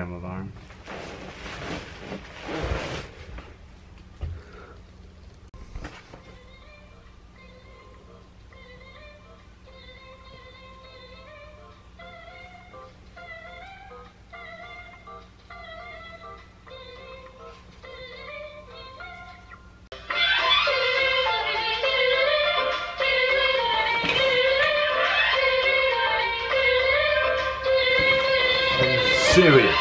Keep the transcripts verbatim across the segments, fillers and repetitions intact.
damn alarm. Serious.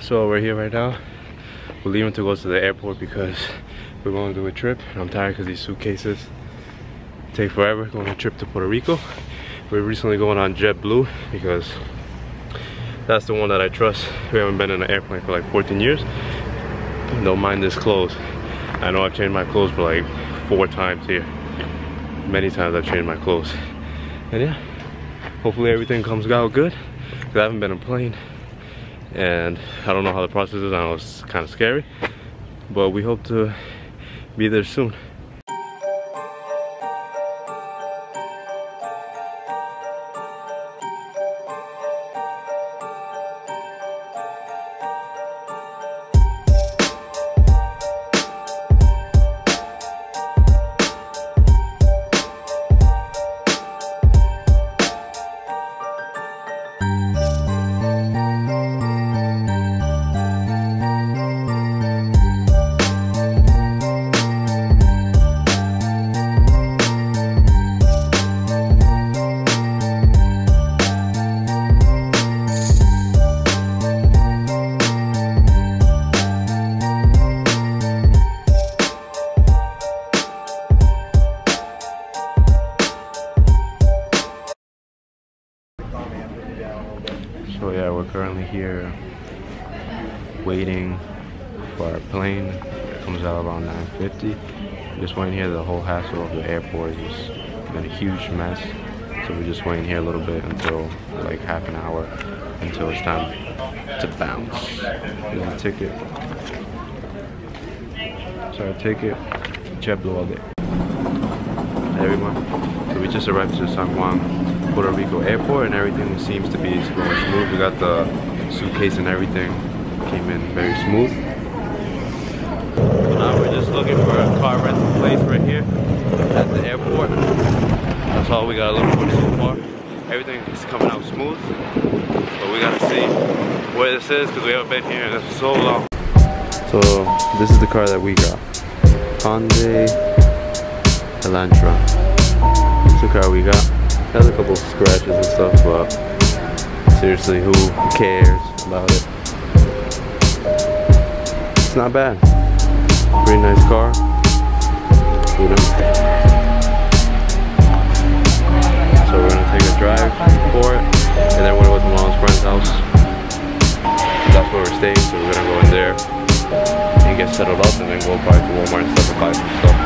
So we're here right now. We're leaving to go to the airport because we want to do a trip. And I'm tired because these suitcases take forever. Going on a trip to Puerto Rico. We're recently going on JetBlue because that's the one that I trust. We haven't been in an airplane for like fourteen years. Don't mind this clothes. I know I've changed my clothes for like four times here. Many times I've changed my clothes. And yeah, hopefully everything comes out good because I haven't been in a plane. And I don't know how the process is. I know it's kind of scary, but we hope to be there soon. So yeah, we're currently here waiting for our plane. It comes out around nine fifty. Just waiting here. The whole hassle of the airport has just been a huge mess. So we're just waiting here a little bit until like half an hour until it's time to bounce. Here's the ticket. So our ticket, JetBlue all day. Hey everyone. So we just arrived to San Juan, Puerto Rico airport, and everything seems to be going smooth. We got the suitcase and everything came in very smooth. So now we're just looking for a car rental place right here at the airport. That's all we gotta look for so far. Everything is coming out smooth, but we gotta see where this is because we haven't been here in so long. So this is the car that we got, Hyundai Elantra. It's the car we got. Has a couple of scratches and stuff, but seriously, who cares about it? It's not bad. Pretty nice car. You know. So we're gonna take a drive for it, and then we're with Mom's friend's house. That's where we're staying, so we're gonna go in there and get settled up, and then go by to Walmart and stuff and buy some stuff.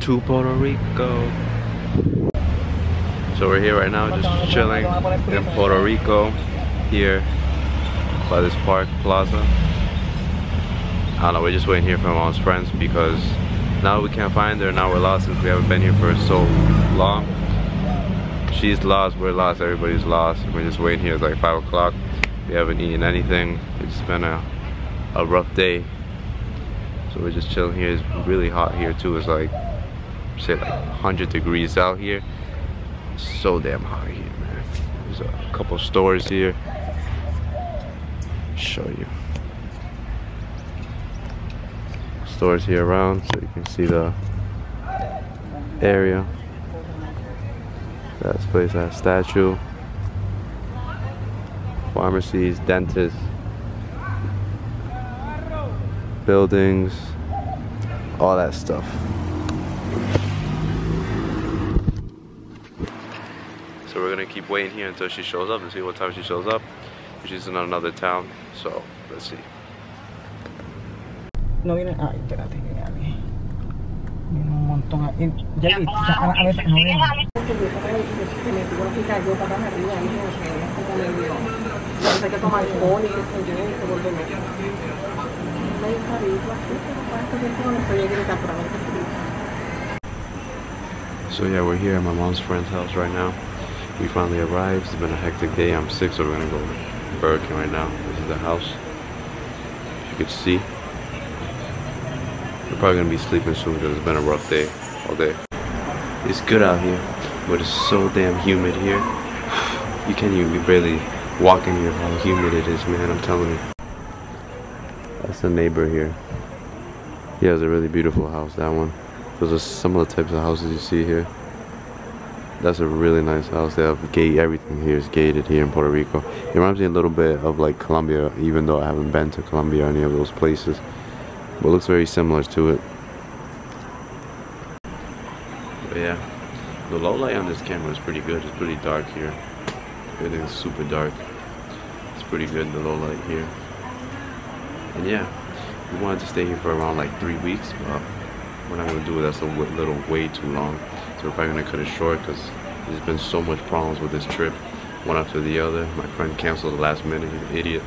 To Puerto Rico. So we're here right now, just chilling in Puerto Rico, here by this park plaza. I don't know, we're just waiting here for my mom's friends because now we can't find her. Now we're lost since we haven't been here for so long. She's lost, we're lost, everybody's lost. We're just waiting here. It's like five o'clock. We haven't eaten anything. It's been a, a rough day. So we're just chilling here. It's really hot here too. It's like say like one hundred degrees out here. It's so damn hot here, man. There's a couple stores here. Show you stores here around so you can see the area. That place has a statue, pharmacies, dentists, buildings, all that stuff. So we're gonna keep waiting here until she shows up and see what time she shows up. She's in another town, so let's see. No viene. Ay, espérate, que viene un montón. Ya, a veces no viene. So yeah, we're here at my mom's friend's house right now. We finally arrived. It's been a hectic day. I'm sick, so we're gonna go to Burger King right now. This is the house. As you can see, we're probably gonna be sleeping soon because it's been a rough day all day. It's good out here, but it's so damn humid here. You can't even barely walk in here, how humid it is, man, I'm telling you. That's the neighbor here. He has a really beautiful house, that one. Those are some of the types of houses you see here. That's a really nice house. They have gate, everything here is gated here in Puerto Rico. It reminds me a little bit of like Colombia, even though I haven't been to Colombia or any of those places. But it looks very similar to it. But yeah, the low light on this camera is pretty good. It's pretty dark here. Everything is super dark. It's pretty good, the low light here. And yeah, we wanted to stay here for around like three weeks. But we're not gonna do it. That's a little way too long. So we're probably gonna cut it short because there's been so much problems with this trip, one after the other. My friend canceled the last minute. He's an idiot.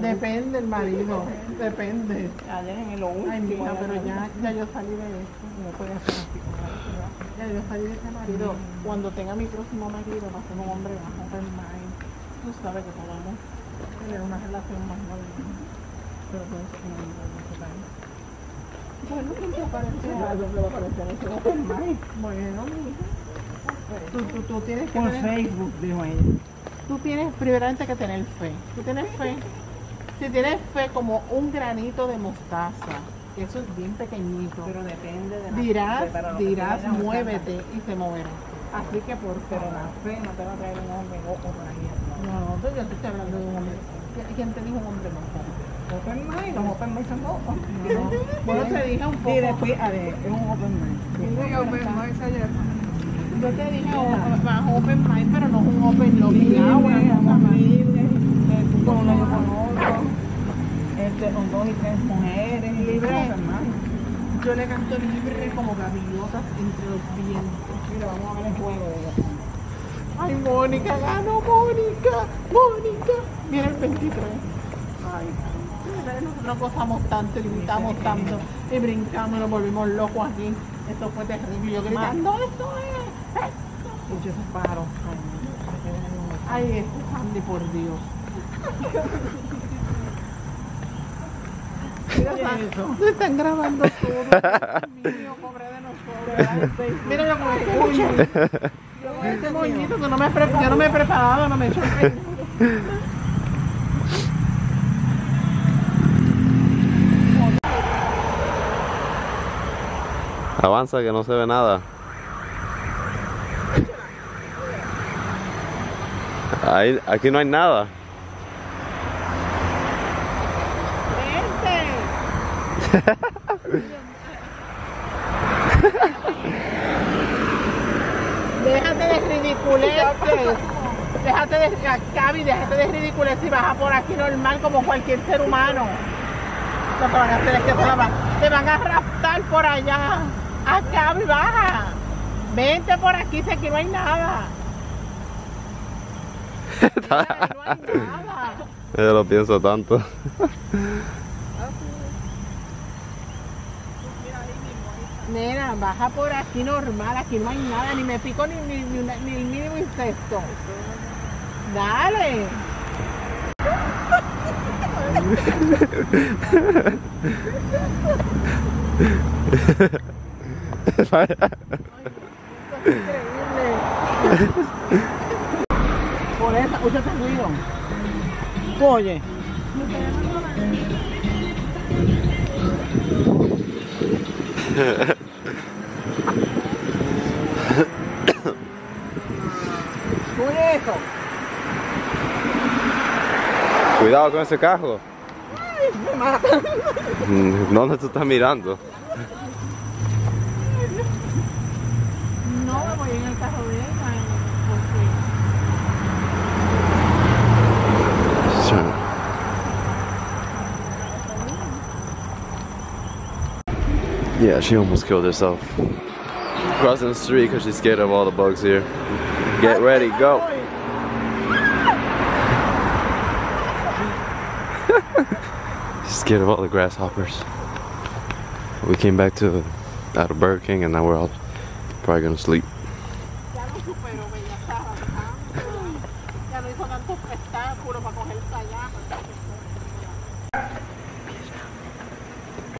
Depende el marido, depende. Ay, mira, pero ya, ya yo salí de esto, no puede hacer así como la ciudad. Ya yo salí de este marido, cuando tenga mi próximo marido va a ser un hombre más joven, más, tú sabes que podamos tener una relación más moderna. Pero pues, no me va a tocar. Bueno, ¿quién te aparece? ¿A dónde va a aparecer ese joven más? Bueno, mi hija. Tú, tú, tú tienes que tener... Por Facebook, dijo ella. Tú tienes primeramente que tener fe. Tú tienes fe. Si tienes fe como un granito de mostaza, que eso es bien pequeñito. Pero depende de la dirás, fe, dirás, muévete mostaza. Y se moverá. Así que por pero la fe no te va a traer un hombre loco por ahí. No, no, yo te estoy hablando de un hombre. ¿Quién te dijo un hombre loco? Open mind, los open mind son locos. Bueno, te dije un poco. Y después, a ver, es un open mind. Dije open mind ayer. Yo te dije más open mind, pero no es un open lobby. Con dos y tres mujeres libres. Yo le canto libre como gaviotas entre los vientos. Mira, vamos a ver el juego. Ay, Mónica, ganó Mónica, Mónica. Mira el veintitrés. Ay, nosotros gozamos tanto y gritamos tanto y brincamos y nos volvimos locos aquí. Esto fue terrible. Yo gritando, esto es, esto. Y yo se paro. Ay, este Sandy, por Dios. Mira, no están grabando todo. Mi mío, pobre de nosotros. Mira yo como escucho. Yo ese moñito que no me preparaba, yo no me preparaba, no me echó el pelo. Avanza que no se ve nada. Ahí, aquí no hay nada. Déjate de ridiculeces. Déjate de Gaby, déjate de ridiculeces y baja por aquí normal como cualquier ser humano. Lo que van a hacer es que te van a raptar por allá. A Gaby, baja. Vente por aquí, si aquí no hay nada. Mira, no hay nada. Yo lo pienso tanto. Nena, baja por aquí normal, aquí no hay nada, ni me pico ni, ni, ni, una, ni el mínimo insecto. Dale. Por eso, usted está ruido. Oye. Cuidado con ese carro. Ay, me matan. ¿Dónde tú estás mirando? No me voy en el carro de ella. ¿Por qué? Yeah, she almost killed herself. crossing the street because she's scared of all the bugs here. Get ready, go. She's scared of all the grasshoppers. We came back to out of Burger King and now we're all probably gonna sleep.